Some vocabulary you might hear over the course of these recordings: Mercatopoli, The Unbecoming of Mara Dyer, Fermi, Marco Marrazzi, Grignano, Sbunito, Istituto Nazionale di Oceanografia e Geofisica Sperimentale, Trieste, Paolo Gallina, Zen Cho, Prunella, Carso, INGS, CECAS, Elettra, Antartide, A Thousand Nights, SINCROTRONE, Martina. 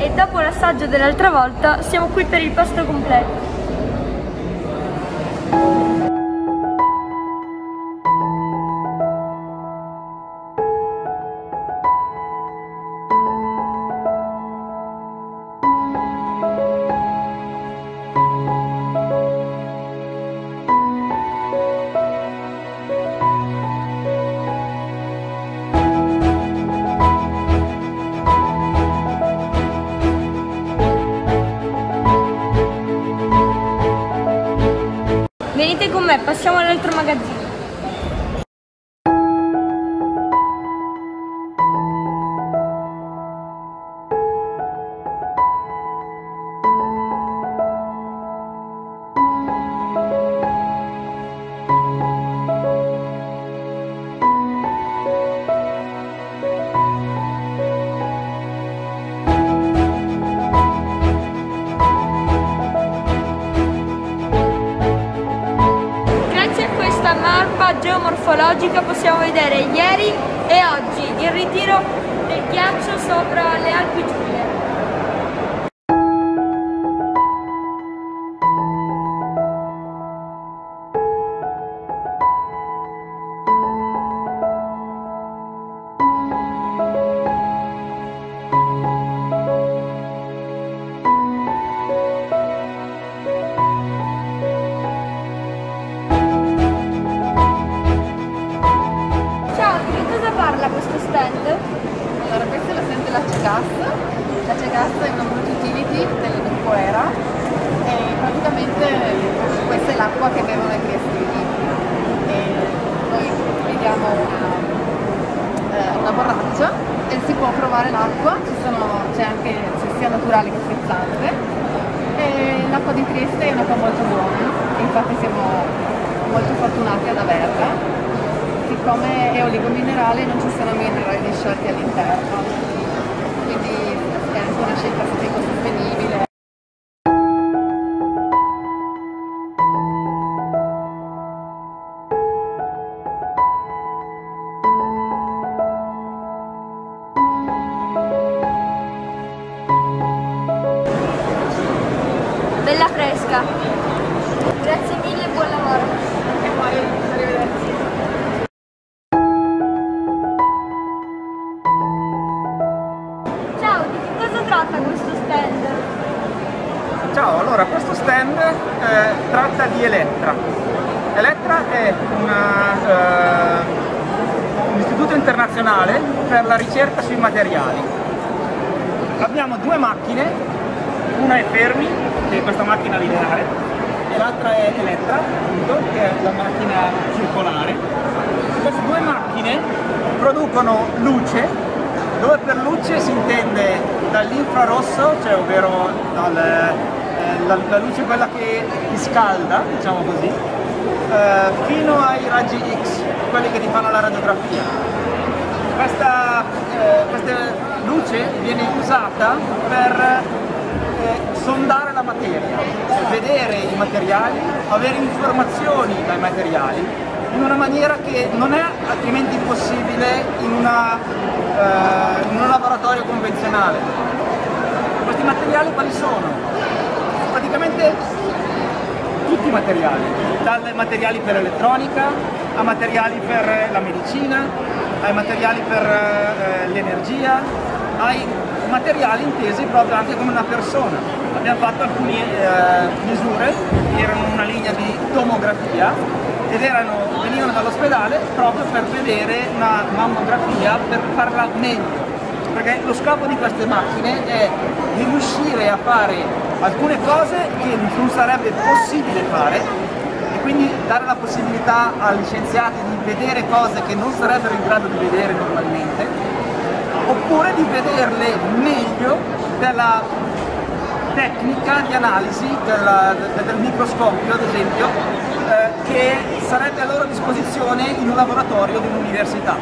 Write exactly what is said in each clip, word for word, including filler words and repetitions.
e dopo l'assaggio dell'altra volta siamo qui per il pasto completo. Venite con me, passiamo all'altro magazzino. Geomorfologica possiamo vedere ieri e oggi il ritiro del ghiaccio sopra le Alpi Giulie. Allora, questa è la stand della C E C A S. La C E C A S è una multi-utility del gruppo E R A e praticamente questa è l'acqua che bevono i triestini. Noi vediamo una, eh, una borraccia e si può provare l'acqua, c'è anche sia naturale che frizzante, e l'acqua di Trieste è un'acqua molto buona, infatti siamo molto fortunati ad averla. Siccome è oligominerale non ci sono minerali disciolti all'interno, quindi è anche una scelta sostenibile. Bella fresca! Grazie mille e buon lavoro! E poi arrivederci! Ciao, allora questo stand eh, tratta di Elettra. Elettra è una, eh, un istituto internazionale per la ricerca sui materiali. Abbiamo due macchine, una è Fermi, che è questa macchina lineare, e l'altra è Elettra, appunto, che è la macchina circolare. Queste due macchine producono luce, dove per luce si intende dall'infrarosso, cioè ovvero dal... La, la luce è quella che ti scalda, diciamo così, eh, fino ai raggi X, quelli che ti fanno la radiografia. Questa, eh, questa luce viene usata per eh, sondare la materia, vedere i materiali, avere informazioni dai materiali in una maniera che non è altrimenti possibile in, una, eh, in un laboratorio convenzionale. Questi materiali quali sono? Praticamente tutti i materiali, dai materiali per l'elettronica a materiali per la medicina, ai materiali per eh, l'energia, ai materiali intesi proprio anche come una persona. Abbiamo fatto alcune eh, misure che erano una linea di tomografia ed erano, venivano dall'ospedale proprio per vedere una mammografia per farla meglio, perché lo scopo di queste macchine è di riuscire a fare alcune cose che non sarebbe possibile fare e quindi dare la possibilità agli scienziati di vedere cose che non sarebbero in grado di vedere normalmente, oppure di vederle meglio della tecnica di analisi della, del microscopio, ad esempio, eh, che sarebbe a loro disposizione in un laboratorio di un'università.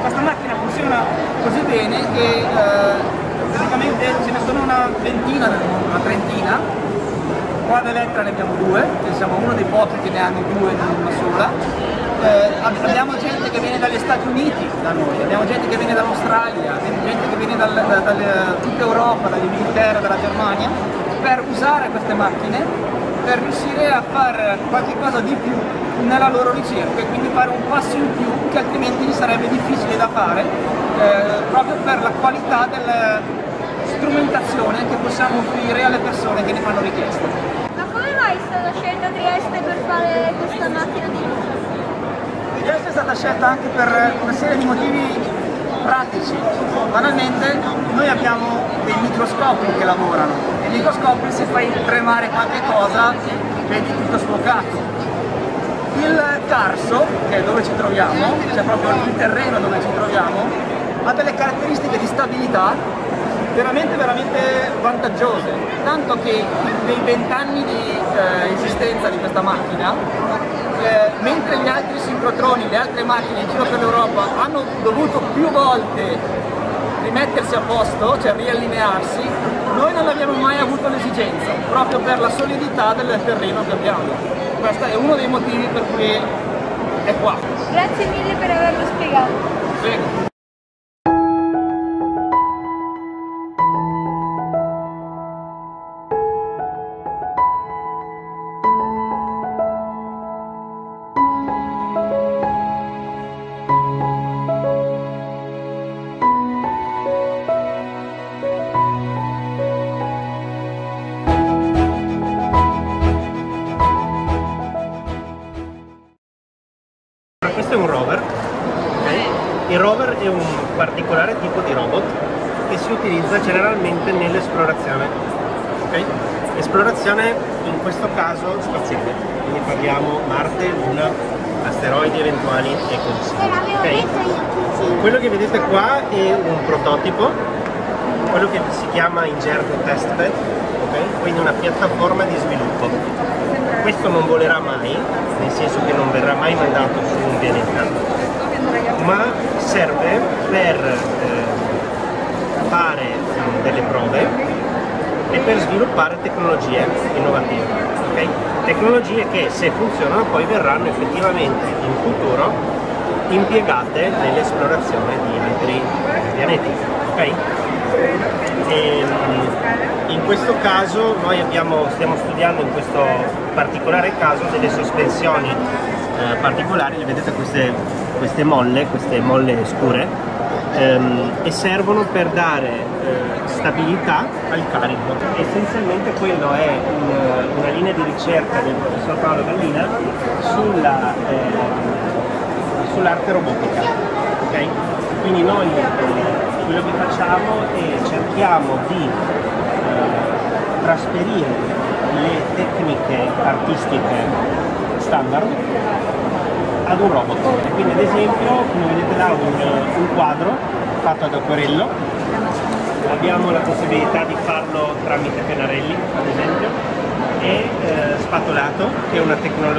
Questa macchina funziona così bene che eh, praticamente ce ne sono una ventina, una trentina, qua ad Elettra ne abbiamo due, siamo uno dei pochi che ne hanno due, non una sola, eh, abbiamo gente che viene dagli Stati Uniti da noi, abbiamo gente che viene dall'Australia, abbiamo gente che viene da tutta Europa, dall'Inghilterra, dalla Germania, per usare queste macchine, per riuscire a fare qualcosa di più nella loro ricerca e quindi fare un passo in più che altrimenti gli sarebbe difficile da fare, eh, proprio per la qualità della strumentazione che possiamo offrire alle persone che ne fanno richiesta. Ma come mai è stata scelta Trieste per fare questa macchina di luce? Trieste è stata scelta anche per una serie di motivi pratici. Banalmente noi abbiamo dei microscopi che lavorano e i microscopi, se fai tremare qualche cosa vedi tutto sfocato. Il Carso, che è dove ci troviamo, cioè proprio il terreno dove ci troviamo, ha delle caratteristiche di stabilità veramente veramente vantaggiose, tanto che nei vent'anni di eh, esistenza di questa macchina, eh, mentre gli altri sincrotroni, le altre macchine in giro per l'Europa hanno dovuto più volte rimettersi a posto, cioè riallinearsi, noi non abbiamo mai avuto l'esigenza, proprio per la solidità del terreno che abbiamo. Questo è uno dei motivi per cui è qua. Grazie mille per averlo spiegato. Prego. Questo è un rover, okay? Il rover è un particolare tipo di robot che si utilizza generalmente nell'esplorazione, okay? Esplorazione in questo caso spaziale, quindi parliamo Marte, Luna, asteroidi eventuali e così via, okay? Quello che vedete qua è un prototipo, quello che si chiama in gergo testbed, okay? Quindi una piattaforma di sviluppo. Questo non volerà mai, nel senso che non verrà mai mandato su un pianeta, ma serve per eh, fare eh, delle prove e per sviluppare tecnologie innovative, okay? Tecnologie che, se funzionano, poi verranno effettivamente in futuro impiegate nell'esplorazione di altri pianeti, okay? E, in questo caso noi abbiamo, stiamo studiando in questo particolare caso delle sospensioni eh, particolari, le vedete queste, queste molle, queste molle scure, ehm, e servono per dare eh, stabilità al carico. Essenzialmente quello è un, una linea di ricerca del professor Paolo Gallina sulla, eh, sull'arte robotica, okay? Quindi noi eh, quello che facciamo è cerchiamo di trasferire le tecniche artistiche standard ad un robot. E quindi, ad esempio, come vedete là, un, un quadro fatto ad acquerello, abbiamo la possibilità di farlo tramite pennarelli, ad esempio, e eh, spatolato, che è una, una,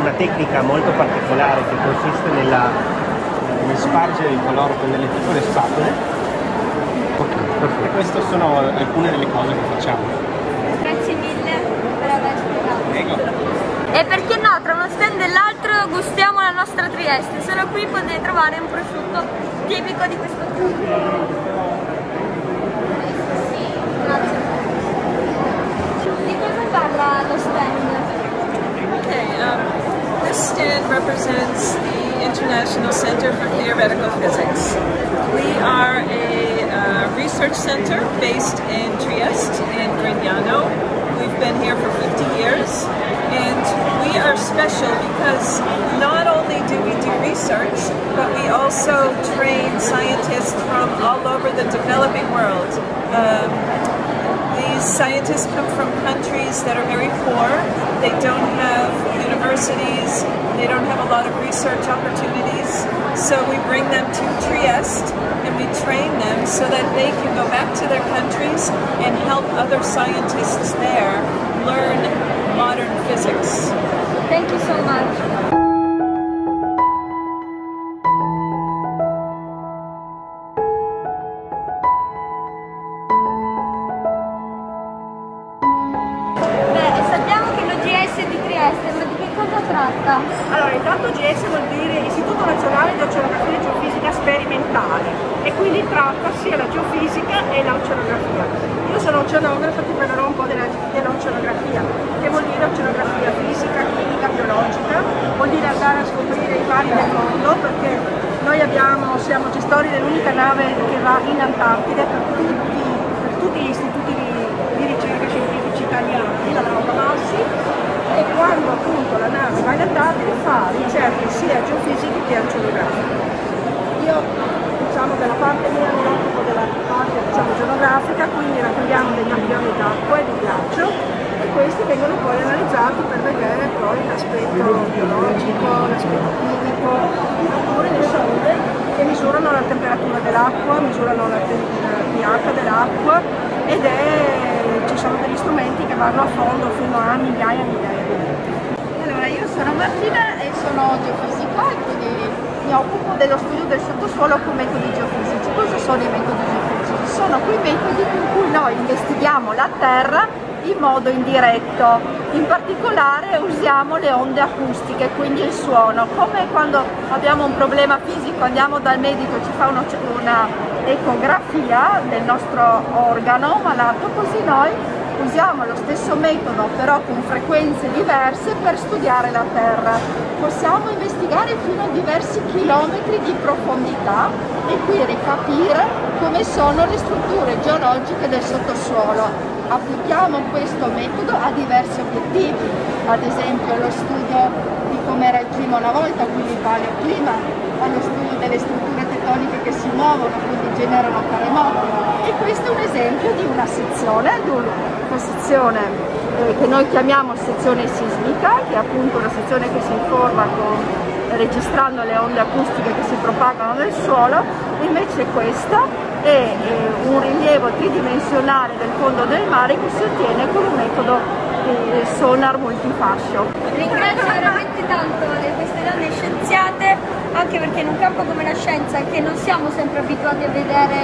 una tecnica molto particolare che consiste nella, eh, nel spargere il colore con delle piccole spatole. E queste sono alcune delle cose che facciamo. Grazie mille per aver spiegato. Prego. E perché no, tra uno stand e l'altro gustiamo la nostra Trieste. Solo qui potete trovare un prosciutto tipico di questo posto. Di cosa parla lo stand? Okay, um, this stand represents the International Center for Theoretical Physics. We are a research center based in Trieste, in Grignano. We've been here for fifty years and we are special because not only do we do research, but we also train scientists from all over the developing world. Um, these scientists come from countries that are very poor. They don't have universities, they don't have a lot of research opportunities, so we bring them to Trieste and we train them so that they can go back to their countries and help other scientists there learn modern physics. Thank you so much. Beh, sappiamo che l'O G S di Trieste, ma di che cosa tratta? tratta? Allora, intanto I N G S vuol dire Istituto Nazionale di Oceanografia e Geofisica Sperimentale e quindi tratta sia la geofisica e l'oceanografia. Io sono oceanografa, ti parlerò un po' dell'oceanografia, che vuol dire oceanografia fisica, chimica, biologica, vuol dire andare a scoprire i mari del mondo, perché noi abbiamo, siamo gestori dell'unica nave che va in Antartide per tutti, per tutti gli istituti di, di ricerca scientifici italiani, la Marco Marrazzi. E quando appunto la nave va in Antartide fa ricerche sia geofisiche che oceanografiche. Io diciamo che la parte mia mi occupo della parte diciamo, oceanografica, quindi raccogliamo dei campioni d'acqua e di ghiaccio e questi vengono poi analizzati per vedere poi l'aspetto biologico, l'aspetto chimico, oppure le sonde che misurano la temperatura dell'acqua, misurano la pH dell'acqua ed è ci sono degli strumenti che vanno a fondo fino a migliaia e migliaia di metri. Allora, io sono Martina e sono geofisica e quindi mi occupo dello studio del sottosuolo con metodi geofisici. Cosa sono i metodi geofisici? Sono quei metodi con cui noi investighiamo la Terra in modo indiretto, in particolare usiamo le onde acustiche, quindi il suono, come quando abbiamo un problema fisico andiamo dal medico e ci fa uno, una ecografia del nostro organo malato, così noi usiamo lo stesso metodo però con frequenze diverse per studiare la Terra. Possiamo investigare fino a diversi chilometri di profondità e quindi capire come sono le strutture geologiche del sottosuolo. Applichiamo questo metodo a diversi obiettivi, ad esempio lo studio di come era il clima una volta, quindi paleoclima, allo studio delle strutture tettoniche che si muovono, quindi generano terremoti. E questo è un esempio di una sezione, di una sezione eh, che noi chiamiamo sezione sismica, che è appunto una sezione che si informa con, registrando le onde acustiche che si propagano nel suolo, invece questa è un rilievo tridimensionale del fondo del mare che si ottiene con un metodo eh, sonar multifascio. Ringrazio veramente tanto queste donne scienziate, anche perché in un campo come la scienza, che non siamo sempre abituati a vedere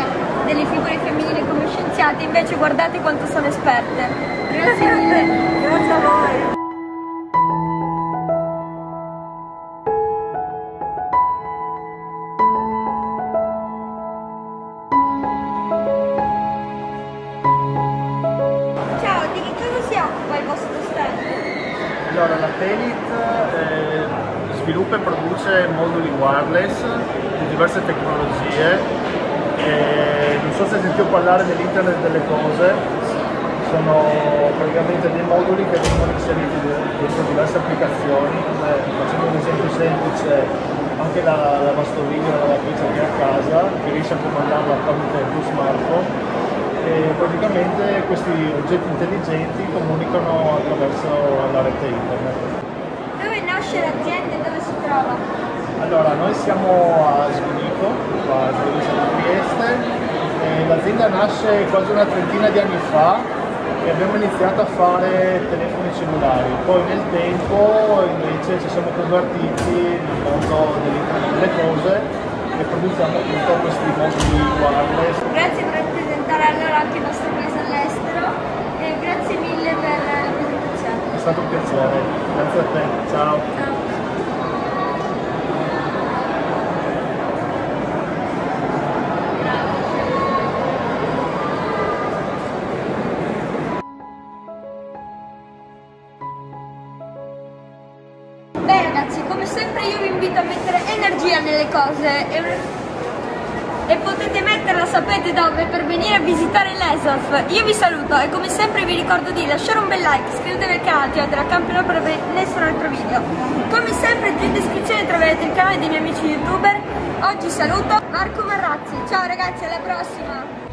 delle figure femminili come scienziate, invece guardate quanto sono esperte. Grazie mille. Grazie a voi. Sviluppa e produce moduli wireless di diverse tecnologie e non so se sentito parlare dell'internet delle cose, sono praticamente dei moduli che vengono inseriti dentro diverse applicazioni, facendo un esempio semplice anche la, la lavastoviglie, la lavatrice qui a casa, che riesce a comandarla tramite il tuo smartphone e praticamente questi oggetti intelligenti comunicano attraverso la rete internet. L'azienda dove si trova? Allora, noi siamo a Sbunito, a Trieste, e l'azienda nasce quasi una trentina di anni fa e abbiamo iniziato a fare telefoni cellulari, poi nel tempo invece ci siamo convertiti nel mondo dell'internet delle cose e produciamo appunto questi moduli wireless. Grazie per presentare allora anche il nostro paese all'estero e grazie mille per la presentazione. È stato un piacere, grazie a te, ciao. Ciao. Cose e, e potete metterla, sapete dove, per venire a visitare l'E S A F. Io vi saluto e come sempre vi ricordo di lasciare un bel like, iscrivetevi al canale, attivate la campanella per nessun altro video. Come sempre in descrizione troverete il canale dei miei amici youtuber. Oggi saluto Marco Marrazzi, ciao ragazzi, alla prossima!